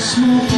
Smoke.